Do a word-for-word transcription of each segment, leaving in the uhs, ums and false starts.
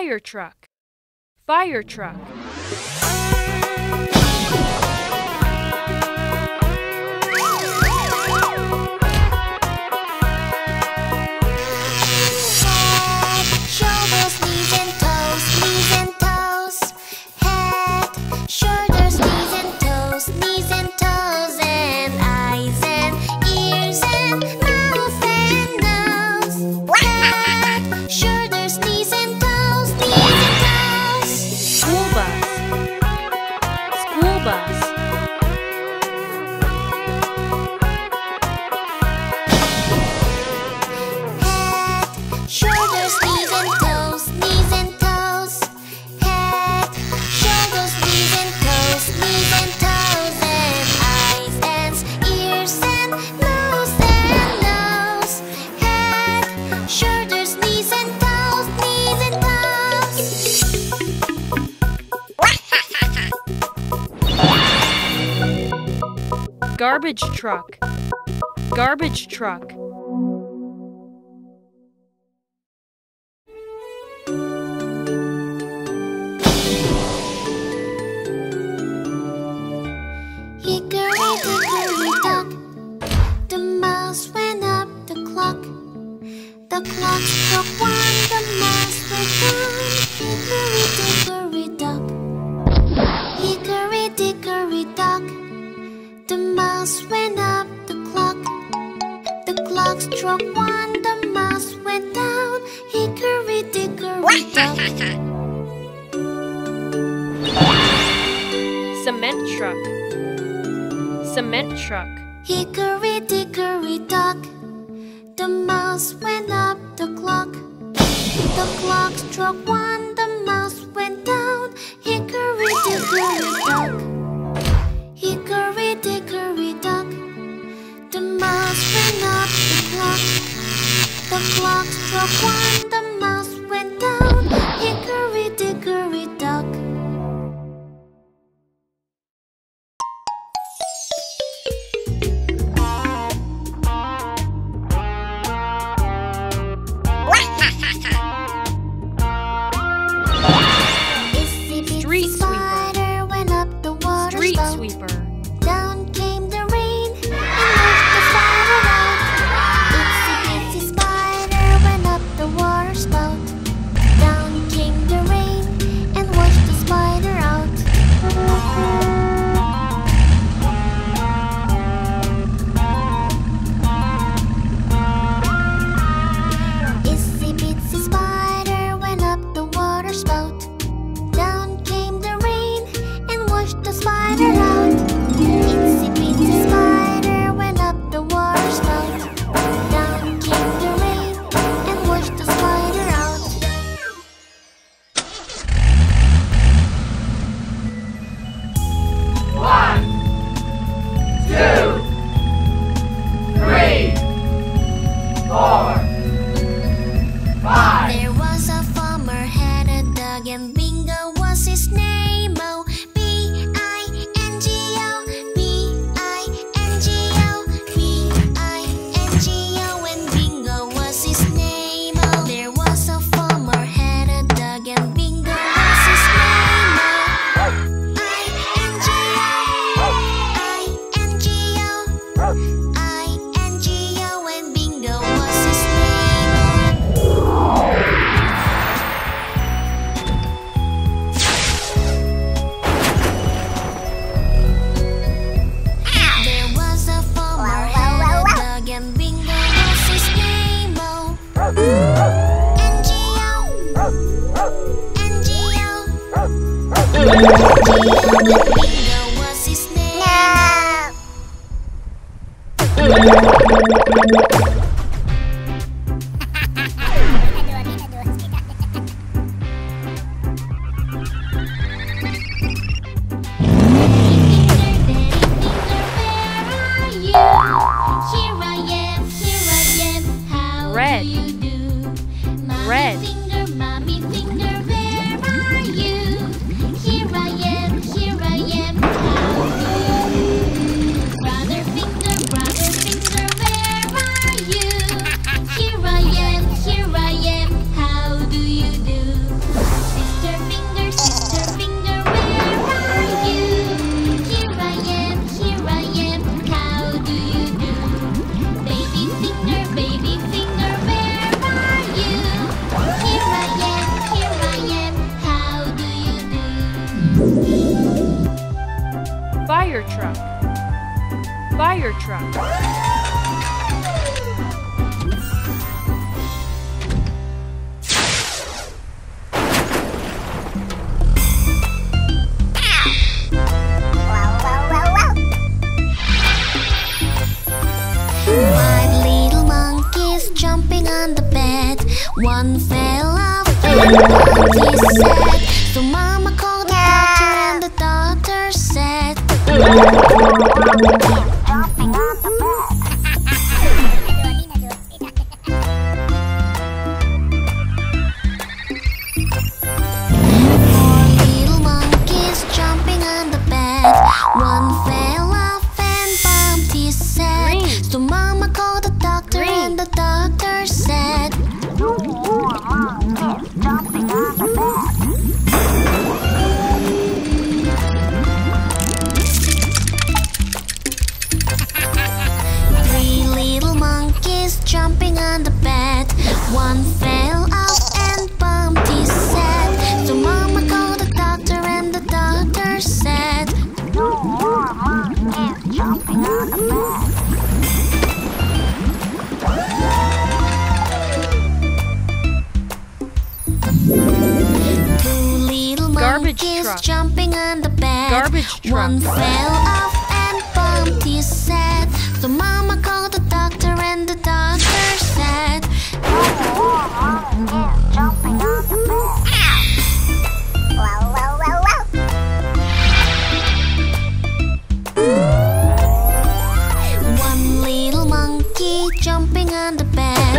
Fire truck, fire truck. Garbage truck, garbage truck. Hickory dock, the mouse went up the clock. The clock struck one, the mouse went down. Hickory dickory dock, hickory dickory dock. The mouse went up the clock. The clock struck one, the mouse went down. Hickory dickory dock. Cement truck, cement truck. Hickory dickory dock, the mouse went up the clock. The clock struck one, the mouse went down. Hickory dickory dock. Hickory dickory dock, the mouse went up the clock. The clock struck one, the mouse went down. Hickory dickory dock. truck. One fell off and the sad. So mama called the doctor and the doctor said, dropping on the bed. Four little monkeys jumping on the bed. One fell off and bumped his head. So mama called the doctor and the doctor said, jumping on the bed, one fell off and bumped his head. So mama called the doctor and the doctor said, no more monkeys jumping on the bed. Two little monkeys jumping on the bed. Garbage truck. One fell off and bumped his head. So mama called the doctor and the doctor said, jumping on the bed. One little monkey jumping on the bed.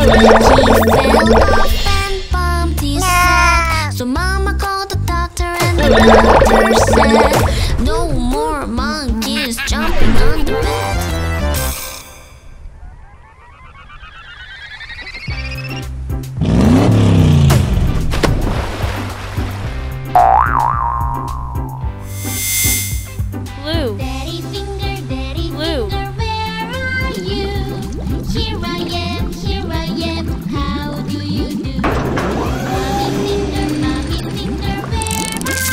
He fell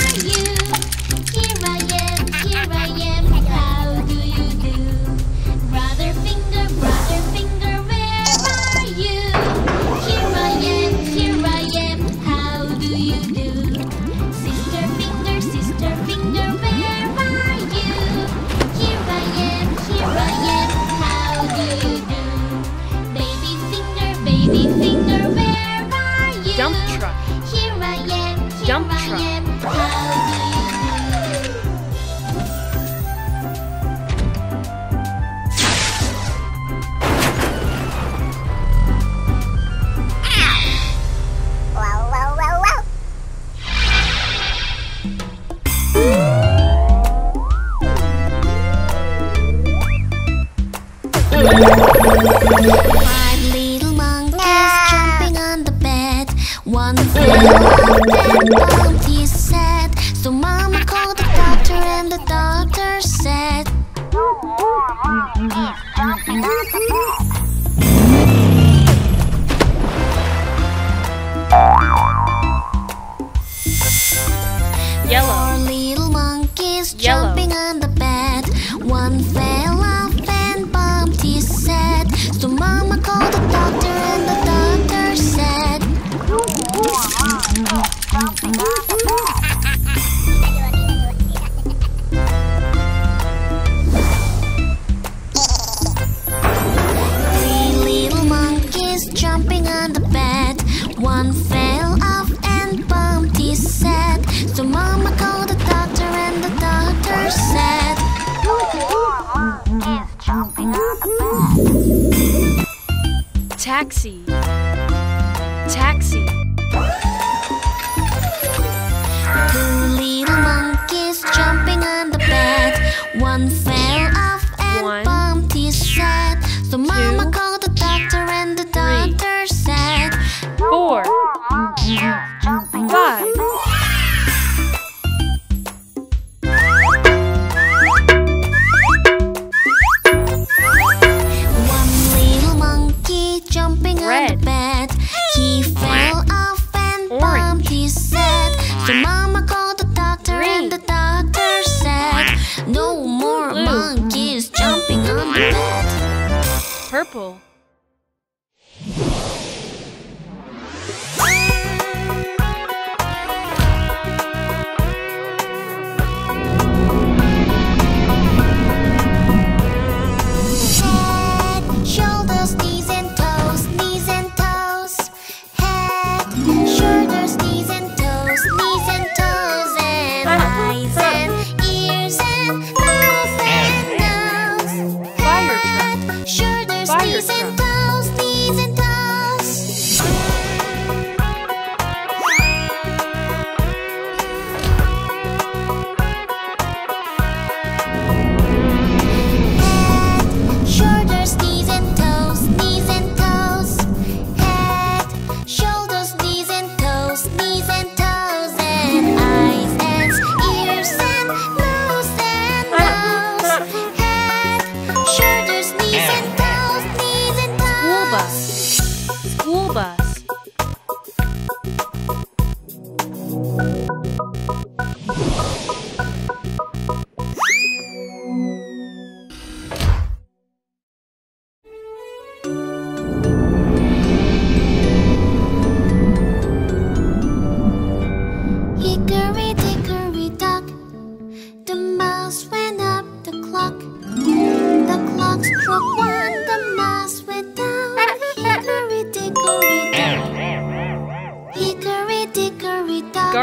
off and bumped his head. So mama called the doctor and the doctor said, no more monkeys jumping on the bed. Taxi, taxi. Two little monkeys jumping on the bed. One fell off and One, bumped his head. So two, mama called the doctor and the doctor three, said, four, five. No more monkeys jumping on the bed. purple.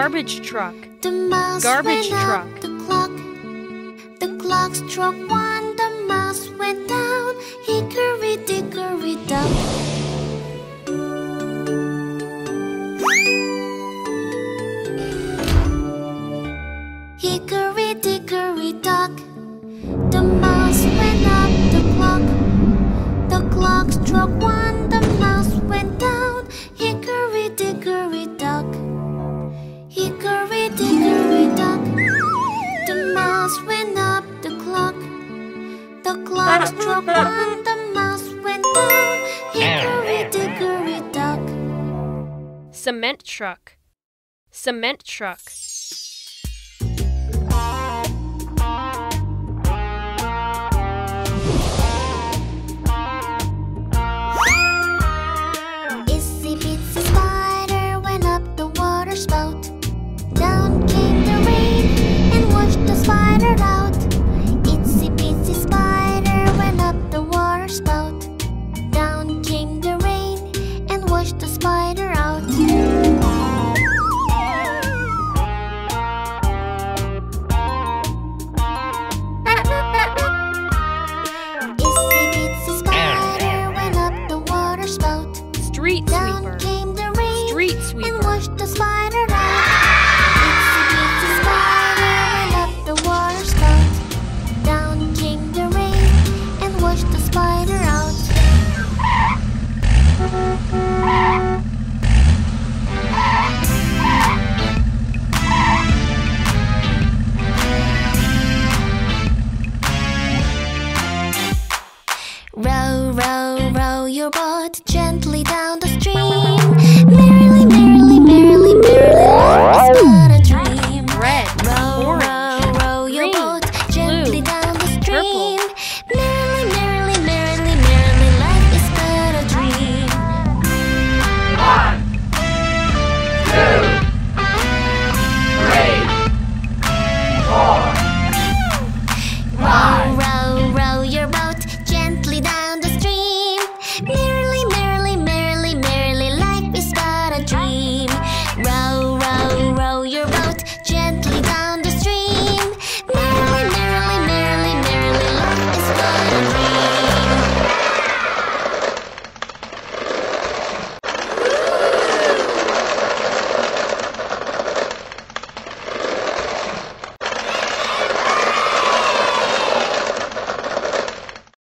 Garbage truck. The mouse Garbage went truck. Up the clock. The clock struck one. The mouse went down. Hickory dickory dock. Hickory dickory dock. The mouse went up the clock. The clock struck one. The mouse went down. Hickory dickory dock. Hickory dickory dock. The mouse went up the clock. The clock struck one. The mouse went down. Hickory dickory dock. Cement truck. Cement truck. Itsy bitsy spider went up the water spout. Down came the rain and washed the spider out. Itsy bitsy spider went up the water spout. Down came the rain and washed the spider out. Itsy bitsy spider went up the water spout. Street Down sweeper. came the rain Street sweeper. and washed the spider out. Row, row, row your boat gently.